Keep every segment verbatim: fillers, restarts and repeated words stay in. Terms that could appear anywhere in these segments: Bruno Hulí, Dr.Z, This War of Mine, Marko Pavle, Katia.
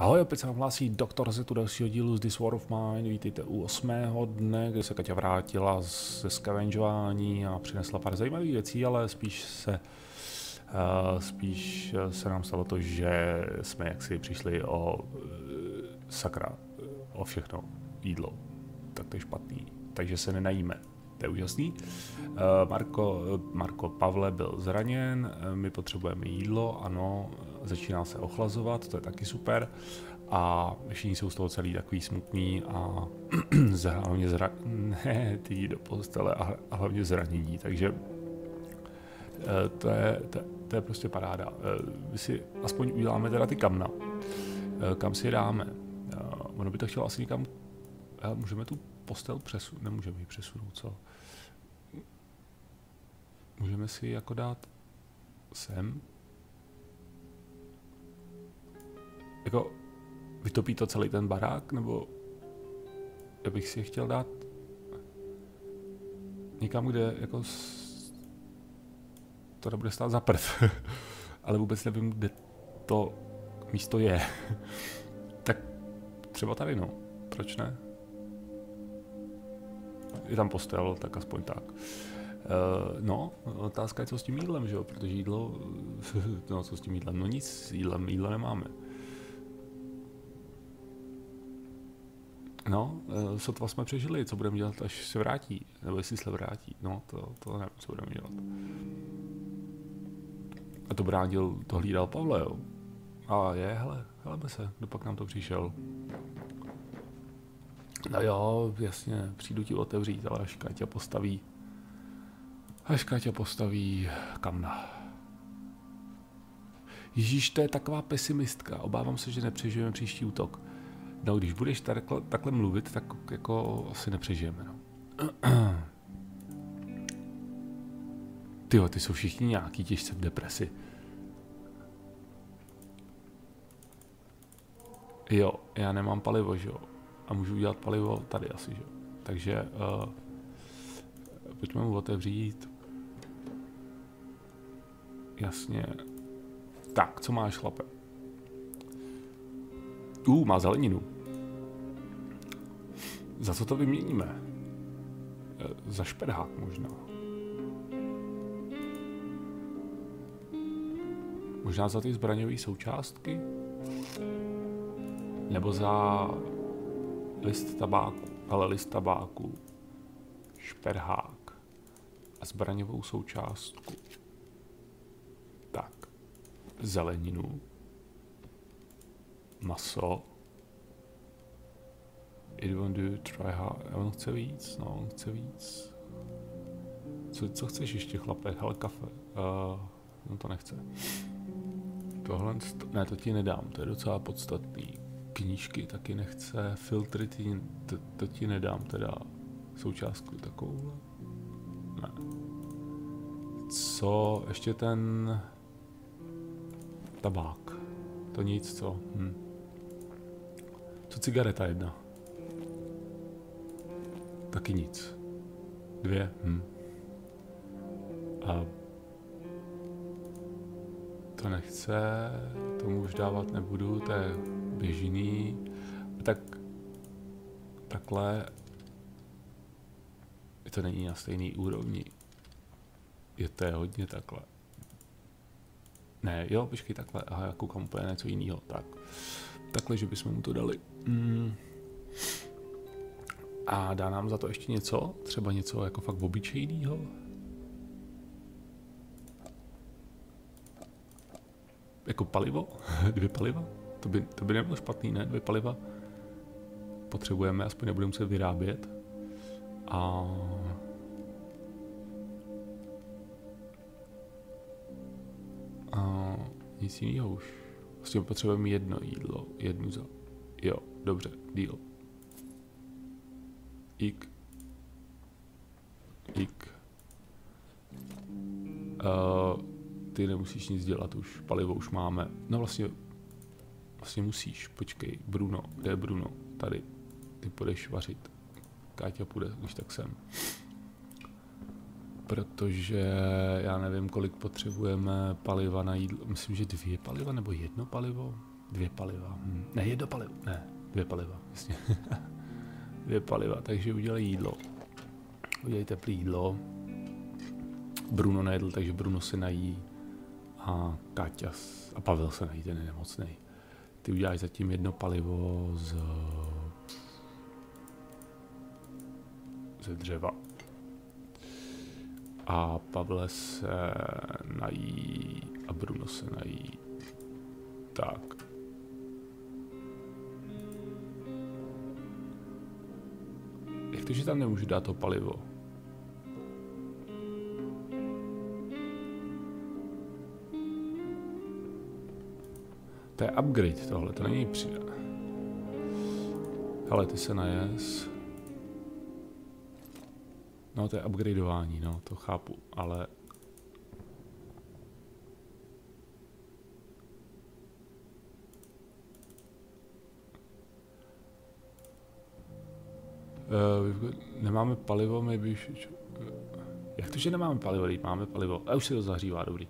Ahoj, opět se vám hlásí doktor Z u dalšího dílu z This War of Mine. Vítejte u osmého dne, kdy se Katia vrátila ze scavengování a přinesla pár zajímavých věcí, ale spíš se, uh, spíš se nám stalo to, že jsme jaksi přišli o uh, sakra, o všechno jídlo. Tak to je špatný, takže se nenajíme. To je úžasný. Marko, Marko Pavle byl zraněn, my potřebujeme jídlo, ano, začíná se ochlazovat, to je taky super. A všichni jsou z toho celý takový smutný a hlavně zra... ne, ty do postele a hlavně zranění, takže to je, to, to je prostě paráda. My si aspoň uděláme teda ty kamna, kam si je dáme. Ono by to chtělo asi někam, můžeme tu postel přesunout, nemůžeme ji přesunout, co? Můžeme si ji jako dát sem? Jako vytopí to celý ten barák, nebo já bych si je chtěl dát někam, kde jako s... to nebude stát za prd. Ale vůbec nevím, kde to místo je. Tak třeba tady, no. Proč ne? Je tam postel, tak aspoň tak. No, otázka je, co s tím jídlem, že jo? Protože jídlo, no co s tím jídlem, no nic, jídlem, jídlo nemáme. No, sotva jsme přežili, co budeme dělat, až se vrátí, nebo jestli se vrátí, no to, to nevím, co budeme dělat. A to bránil, to hlídal Pavle, jo? A je, hele, heleme se, dopak nám to přišel. No jo, jasně, přijdu ti otevřít, ale až Katia postaví, až Katia postaví kamna. Ježíš, to je taková pesimistka, obávám se, že nepřežijeme příští útok. No, když budeš takhle, takhle mluvit, tak jako asi nepřežijeme, no. Tyjo, ty jsou všichni nějaký těžce v depresi. Jo, já nemám palivo, že jo. A můžu udělat palivo tady asi, že? Takže uh, pojďme mu otevřít. Jasně. Tak, co máš, chlape? Uh, má zeleninu. Za co to vyměníme? E, za šperhák možná. Možná za ty zbraňové součástky? Nebo za... list tabáku, ale list tabáku, šperhák a zbraňovou součástku. Tak, zeleninu, maso, it won't do try hard, on chce víc, no, on chce víc. Co, co chceš ještě, chlape, hele, kafe, uh, on to nechce. Tohle, ne, to ti nedám, to je docela podstatný. Knížky taky nechce, filtry ty, to, to ti nedám teda součástku takovou. Ne. Co? Ještě ten tabák. To nic, co? Hm. Co cigareta jedna? Taky nic. Dvě? Hm. A to nechce, tomu už dávat nebudu, to je běžný, tak takhle to není na stejný úrovni, je to je hodně takhle, ne jo, počkej takhle, aha, já koukám úplně něco jiného, tak takhle, že bychom mu to dali mm. A dá nám za to ještě něco, třeba něco jako fakt obyčejného. Jako palivo, dvě paliva. To by, to by nebylo špatný, ne? Dvě paliva potřebujeme, aspoň nebudeme muset vyrábět. A... A... nic jiného už. Vlastně potřebujeme jedno jídlo, jednu za... Jo, dobře, deal. Ik. Ik. Uh, ty nemusíš nic dělat už, palivo už máme. No vlastně... Vlastně musíš, počkej, Bruno, kde je Bruno? Tady, ty půjdeš vařit. Káťa půjde, když tak sem. Protože já nevím, kolik potřebujeme paliva na jídlo. Myslím, že dvě paliva nebo jedno palivo? Dvě paliva. Hm. Ne, jedno palivo. Ne, dvě paliva. Jasně. Dvě paliva, takže udělej jídlo. Udělej teplý jídlo. Bruno nejedl, takže Bruno se nají. A Katia a Pavel se nají, ten je nemocný. Ty uděláš zatím jedno palivo z... ze dřeva. A Pavle se nají a Bruno se nají. Tak. Jak to, že tam nemůžu dát to palivo? To je upgrade tohle, to není přidané. Hele, ty se najez. No, to je upgradeování, no, to chápu, ale... Uh, nemáme palivo, maybe... Jak to, že nemáme palivo, máme palivo. A už se to zahřívá, dobrý.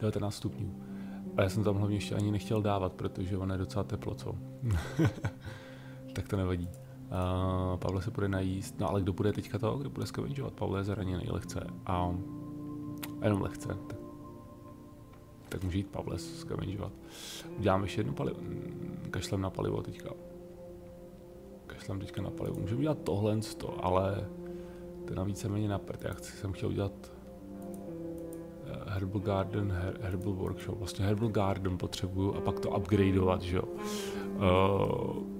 devatenáct stupňů. A já jsem tam hlavně ještě ani nechtěl dávat, protože ono je docela teplo, co? Tak to nevadí. Uh, Pavle se bude najíst, no ale kdo bude teďka toho, kdo bude scavengeovat? Pavle je zraněný lehce a jenom lehce, tak, tak může jít Pavle scavengeovat. Uděláme ještě jednu palivo, kašlem na palivo teďka. Kašlem teďka na palivo, můžeme udělat tohle sto, ale to je na víceméně na prd. Já chci, jsem chtěl udělat Herbal Garden, her, Herbal Workshop, vlastně Herbal Garden potřebuju a pak to upgradeovat, že jo. Uh,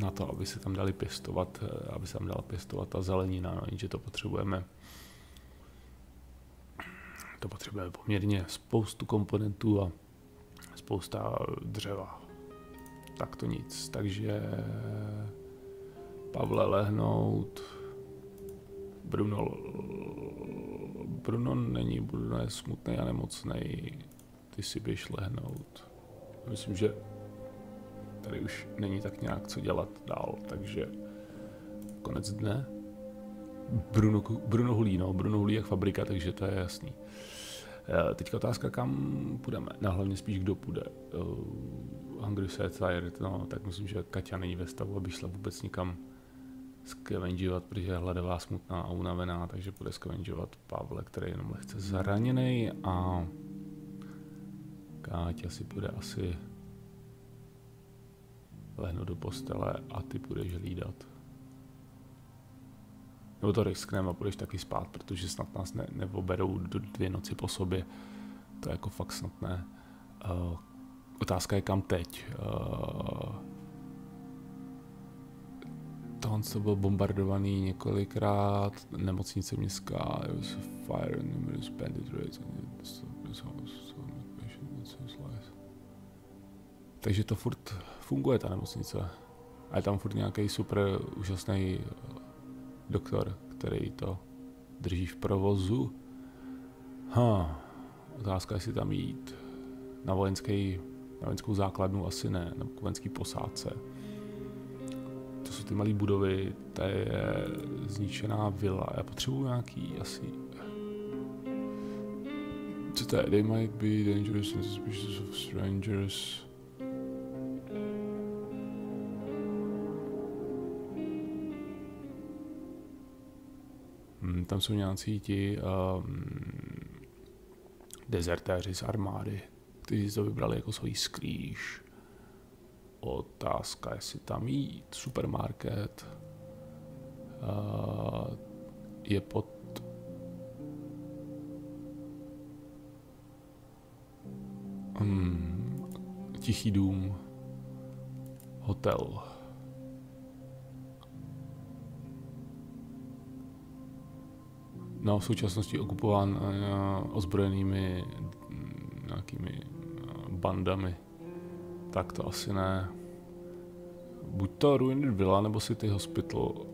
na to, aby se tam dali pěstovat, aby se tam dala pěstovat ta zelenina, no, jenže to potřebujeme. To potřebujeme poměrně spoustu komponentů a spousta dřeva. Tak to nic, takže Pavle lehnout. Bruno Bruno není, Bruno je smutný a nemocnej. Ty si běž lehnout. Myslím, že tady už není tak nějak co dělat dál, takže konec dne. Bruno, Bruno Hulí, no, Bruno Hulí je fabrika, takže to je jasný. Teďka otázka, kam půjdeme, no, hlavně spíš kdo půjde. Uh, Hungry Set Tired, no, tak myslím, že Katia není ve stavu, aby šla vůbec nikam scavengeovat, protože je hladová, smutná a unavená, takže půjde scavengeovat Pavle, který je jenom lehce zraněný, a Katia si půjde asi lehnu do postele a ty budeš hlídat. Nebo to riskneme a budeš taky spát, protože snad nás ne, neoberou do dvě noci po sobě. To je jako fakt snad ne. Uh, otázka je, kam teď. Uh, Tohle to byl bombardovaný několikrát. Nemocnice městská. There was a fire and numerous bandit raids. Takže to furt funguje, ta nemocnice. A je tam furt nějaký super úžasný doktor, který to drží v provozu. Huh. Otázka, jestli tam jít na, vojenský, na vojenskou základnu, asi ne, na vojenský posádce. To jsou ty malé budovy, ta je zničená vila. Já potřebuji nějaký asi... Co to je? They might be dangerous and suspicious of strangers. Tam jsou nějací ti um, dezertéři z armády, kteří si to vybrali jako svůj skrýš. Otázka, jestli tam jít. Supermarket uh, je pod... Um, Tichý dům. Hotel. No, v současnosti okupován ozbrojenými nějakými bandami. Tak to asi ne. Buď to Ruined Villa, nebo City Hospital.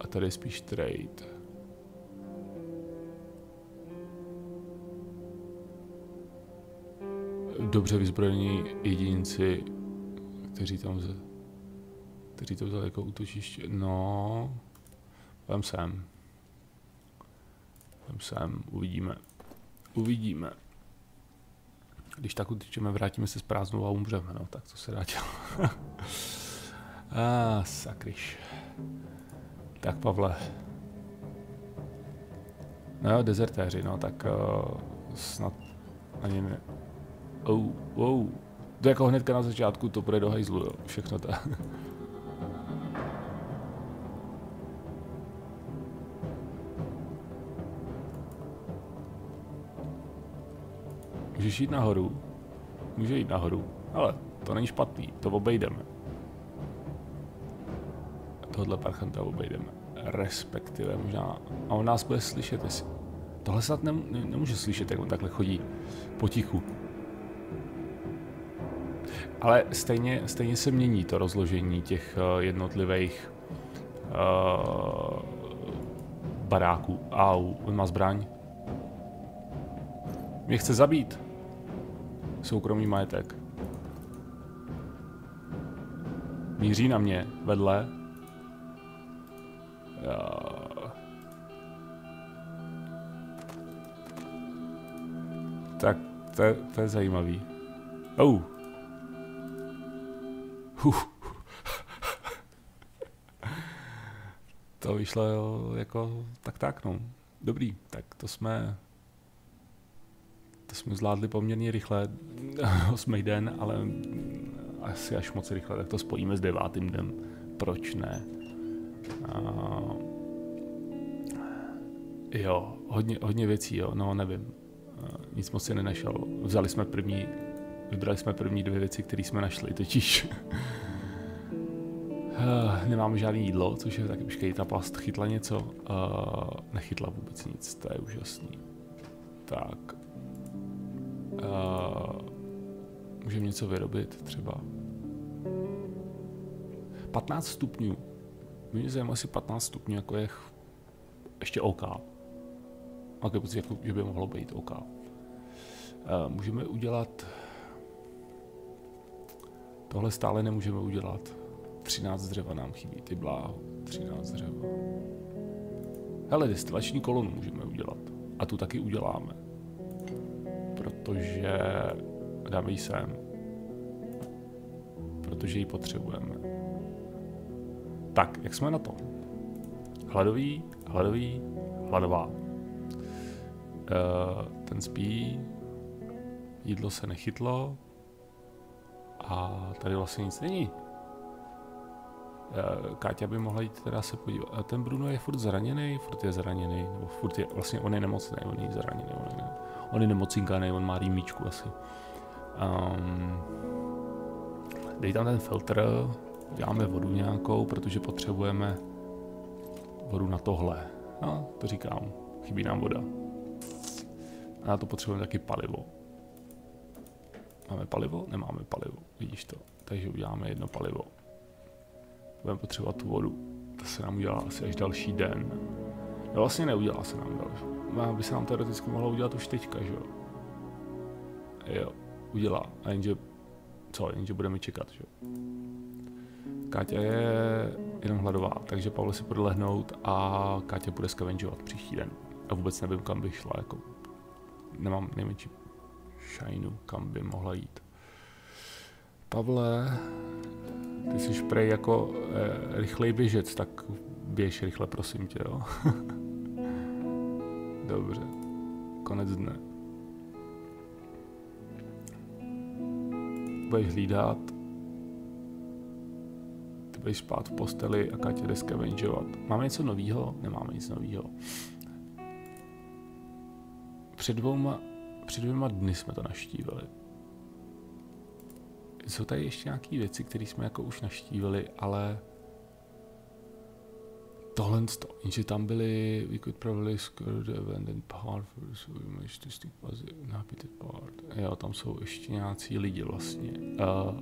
A tady je spíš trade. Dobře vyzbrojení jedinci, kteří tam vzali, kteří to vzali jako útočiště. No... Vem sem. Vem sem. Uvidíme. Uvidíme. Když tak utečeme, vrátíme se s prázdnou a umřeme, no, tak co se dá dělat. A ah, sakryš. Tak Pavle. No jo, dezertéři, no, tak uh, snad ani ne. Oh, oh. To jako hnedka na začátku to bude do hajzlu, jo, všechno to. Můžeš jít nahoru? Může jít nahoru, ale to není špatný, to obejdeme. Tohle parchanta obejdeme, respektive možná, a on nás bude slyšet, jestli... Tohle snad nemůže slyšet, jak on takhle chodí potichu. Ale stejně, stejně se mění to rozložení těch jednotlivých uh, baráků. Au, on má zbraň. Mě chce zabít. Soukromý majetek. Míří na mě vedle. Uh. Tak to, to je zajímavý. Oh. Huh. To vyšlo jako tak tak no. Dobrý, tak to jsme... To jsme zvládli poměrně rychle, osmý den, ale asi až moc rychle, tak to spojíme s devátým dnem. Proč ne? Uh, jo, hodně, hodně věcí, jo, no nevím. Uh, nic moc si nenašel. Vzali jsme první, vybrali jsme první dvě věci, které jsme našli, totiž. uh, nemáme žádné jídlo, což je taky, počkej, ta past chytla něco. Uh, nechytla vůbec nic, to je úžasný. Tak. Uh, můžeme něco vyrobit, třeba patnáct stupňů. Mě zajímá asi patnáct stupňů, jako je ještě OK. A to je jako, že by mohlo být OK. Uh, můžeme udělat... Tohle stále nemůžeme udělat. třináct dřeva nám chybí, ty bláho. třináct dřeva. Hele, destilační kolonu můžeme udělat. A tu taky uděláme. Protože dáme ji sem, protože ji potřebujeme. Tak, jak jsme na tom? Hladový, hladový, hladová. E, ten spí, jídlo se nechytlo a tady vlastně nic není. E, Káťa by mohla jít teda se podívat. A ten Bruno je furt zraněný, furt je zraněný, nebo furt je, vlastně on je nemocný, on je zraněný, on je nemocný. On je nemocinkaný, on má rýmičku asi. Um, dej tam ten filtr, děláme vodu nějakou, protože potřebujeme vodu na tohle. No, to říkám, chybí nám voda. A na to potřebujeme taky palivo. Máme palivo? Nemáme palivo, vidíš to. Takže uděláme jedno palivo. Budeme potřebovat tu vodu. To se nám udělá asi až další den. No vlastně neudělá se nám další. By se nám teoreticky mohlo udělat už teďka, že jo? Jo, udělá. A jenže, co, jenže budeme čekat, že jo? Káťa je jenom hladová, takže Pavle si bude lehnout a Káťa bude scavengeovat příští den. A vůbec nevím, kam by šla, jako... Nemám nejmenší šajnu, kam by mohla jít. Pavle... Ty jsi prej jako eh, rychlej běžec, tak běž rychle, prosím tě, jo? Dobře, konec dne. Budeš hlídat. Ty budeš spát v posteli a Katia jde scavengeovat. Máme něco novýho? Nemáme nic novýho. Před dvouma, před dvěma dny jsme to naštívili. Jsou tady ještě nějaké věci, které jsme jako už naštívili, ale... Tohle to, jenže tam byli, we could probably score the abandoned part first, we managed to stick with the inhabited part. Jo, tam jsou ještě nějací lidi vlastně. Uh,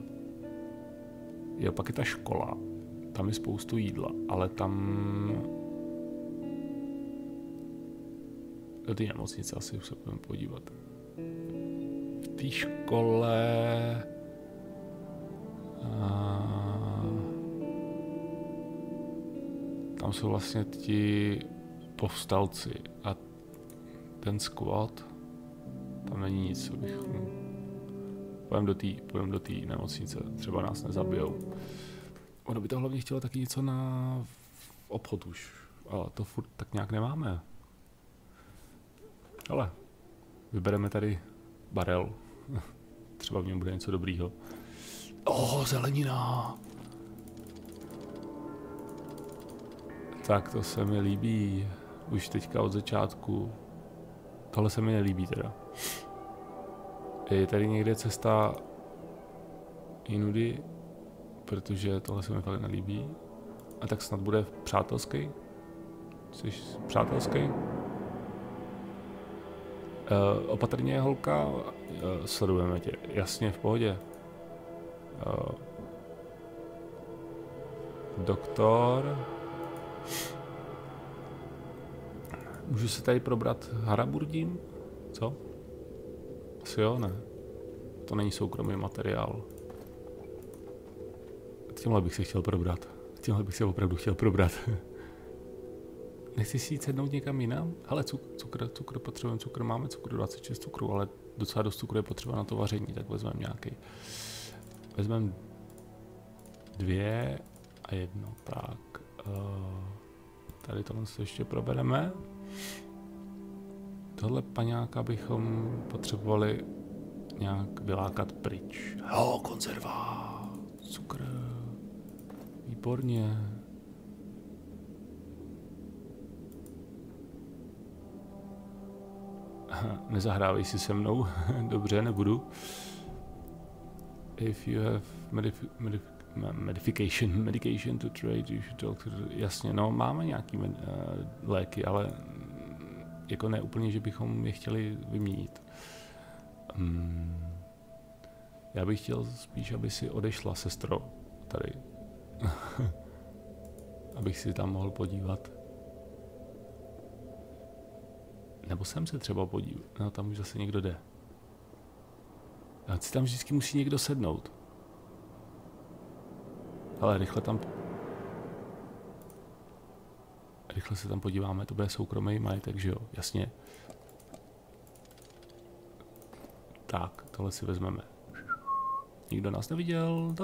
jo, pak je ta škola, tam je spoustu jídla, ale tam... Do té nemocnice asi se budeme podívat. V té škole... Uh, Tam jsou vlastně ti povstalci a ten squad, tam není nic, co bych... Půjdeme do té nemocnice, třeba nás nezabijou. Ono by to hlavně chtělo taky něco na obchod už, ale to furt tak nějak nemáme. Ale vybereme tady barel, třeba v něm bude něco dobrýho. Oh, zelenina! Tak to se mi líbí, už teďka od začátku. Tohle se mi nelíbí teda. Je tady někde cesta jinudy, protože tohle se mi fakt nelíbí. A tak snad bude přátelský. Jsi přátelský? E, opatrně, holka, e, sledujeme tě. Jasně, v pohodě. E, doktor. Můžu se tady probrat haraburdím? Co? Asi jo, ne. To není soukromý materiál. Tímhle bych se chtěl probrat. Tímhle bych se opravdu chtěl probrat. Nechci si jít sednout někam jinam? Ale cukr, cukr, cukr potřebujeme cukr. Máme cukru, dvacet šest cukru, ale docela dost cukru je potřeba na to vaření, tak vezmeme nějaký. Vezmeme dvě a jedno. Tak. Tady tohle se ještě probereme. Tohle paňáka bychom potřebovali nějak vylákat pryč. Jo, konzerva, cukr, výborně. Nezahrávej si se mnou, dobře, nebudu. If you have medif medif medication, medication to trade, you should talk to... Jasně, no máme nějaký uh, léky, ale jako ne úplně, že bychom je chtěli vyměnit. Um, já bych chtěl spíš, aby si odešla, sestro, tady. Abych si tam mohl podívat. Nebo jsem se třeba podíval. No, tam už zase někdo jde. A si tam vždycky musí někdo sednout. Ale rychle tam... Rychle se tam podíváme, to bude soukromý majetek, že jo? Jasně. Tak, tohle si vezmeme. Nikdo nás neviděl.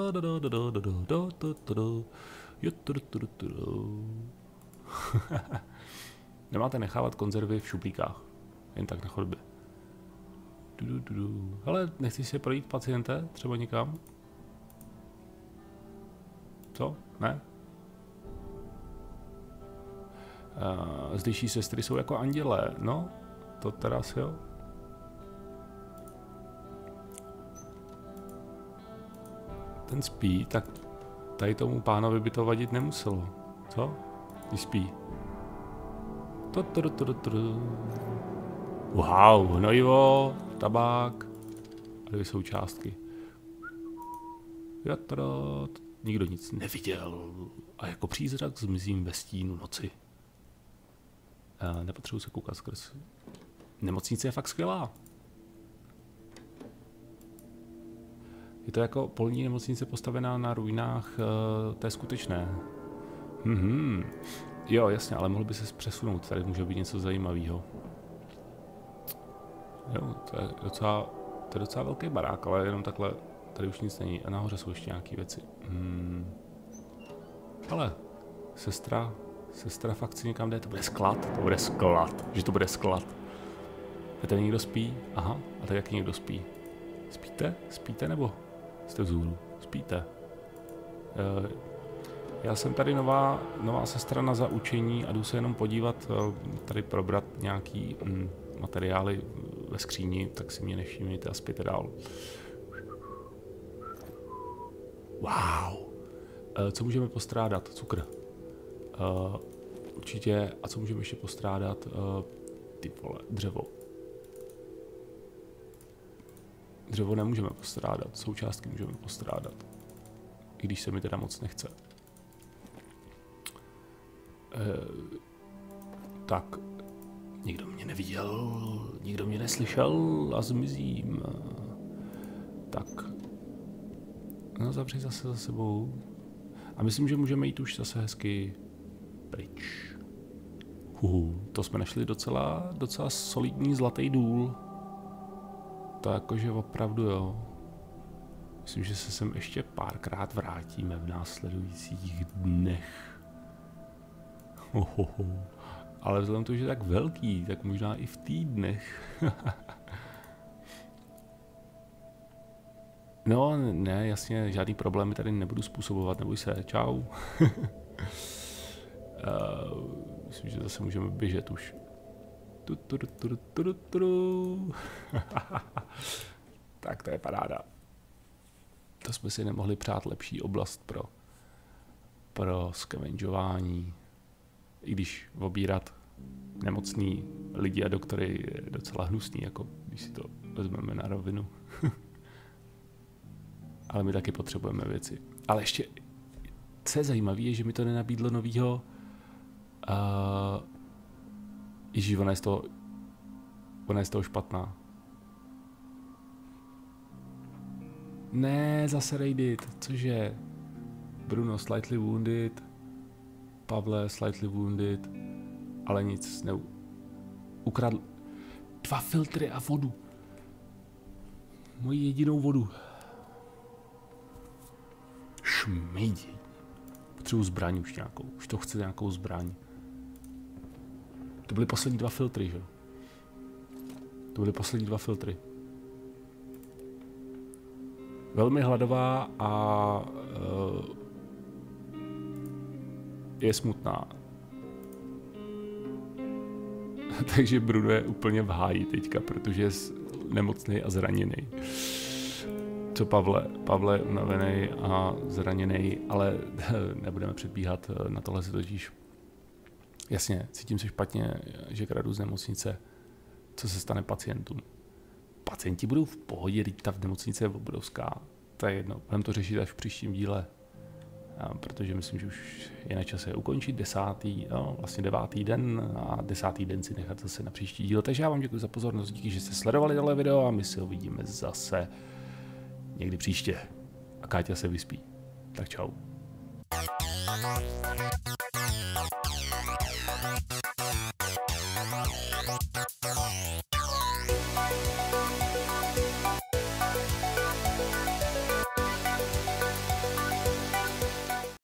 Nemáte nechávat konzervy v šuplíkách. Jen tak na chodbě. Ale nechci se projít, paciente? Třeba někam? Co? Ne? Uh, zdejší sestry jsou jako andělé, no, to teda asi jo. Ten spí, tak tady tomu pánovi by to vadit nemuselo, co? Když spí. Wow, hnojivo, tabák, a dvě součástky. Nikdo nic neviděl a jako přízrak zmizím ve stínu noci. Nepotřebuji se koukat skrz. Nemocnice je fakt skvělá. Je to jako polní nemocnice postavená na ruinách uh, té skutečné. Mm-hmm. Jo, jasně, ale mohl by se přesunout. Tady může být něco zajímavého. Jo, to je docela, to je docela velký barák, ale jenom takhle. Tady už nic není. A nahoře jsou ještě nějaké věci. Hmm. Ale sestra... Sestra fakt si někam jde, to bude sklad, to bude sklad, že to bude sklad. A tady někdo spí, aha, a tady jaký někdo spí. Spíte? Spíte nebo jste vzhůru? Spíte. E, já jsem tady nová, nová sestra na zaučení a jdu se jenom podívat, tady probrat nějaký mm, materiály ve skříni, tak si mě nevšimněte a spíte dál. Wow! E, co můžeme postrádat? Cukr. Uh, určitě, a co můžeme ještě postrádat, uh, ty vole, dřevo. Dřevo nemůžeme postrádat, součástky můžeme postrádat, i když se mi teda moc nechce. Uh, tak, nikdo mě neviděl, nikdo mě neslyšel a zmizím. Uh, tak, no zavři zase za sebou. A myslím, že můžeme jít už zase hezky pryč. Uhu, to jsme našli docela, docela solidní zlatý důl. To jakože opravdu jo. Myslím, že se sem ještě párkrát vrátíme v následujících dnech. Ohoho. Ale vzhledem k tomu, že je tak velký, tak možná i v týdnech. No, ne, jasně, žádný problémy tady nebudu způsobovat, neboj se, čau. Myslím, že zase můžeme běžet už. Tak to je paráda. To jsme si nemohli přát lepší oblast pro, pro scavengování. I když obírat nemocný lidi a doktory je docela hnusný, jako když si to vezmeme na rovinu. Ale my taky potřebujeme věci. Ale ještě, co je zajímavé, je, že mi to nenabídlo novýho... Uh, Ježíš, ona je z toho, ona je z toho špatná. Ne, zase raidit, cože? Bruno slightly wounded, Pavle slightly wounded, ale nic ne... Ukradl... Dva filtry a vodu. Moji jedinou vodu. Šmejdi. Potřebuji zbraň už nějakou, už to chce nějakou zbraň. To byly poslední dva filtry, že? To byly poslední dva filtry. Velmi hladová a uh, je smutná. Takže Bruno je úplně v háji teďka, protože je nemocný a zraněný. Co Pavle? Pavle je unavený a zraněný, ale nebudeme předbíhat, na tohle si totiž. Jasně, cítím se špatně, že kradu z nemocnice. Co se stane pacientům? Pacienti budou v pohodě, teď ta v nemocnice je obrovská. To je jedno, budeme to řešit až v příštím díle. Protože myslím, že už je na čase ukončit desátý, no, vlastně devátý den a desátý den si nechat zase na příští díl. Takže já vám děkuji za pozornost, díky, že jste sledovali tohle video a my se uvidíme zase někdy příště. A Káťa se vyspí. Tak čau.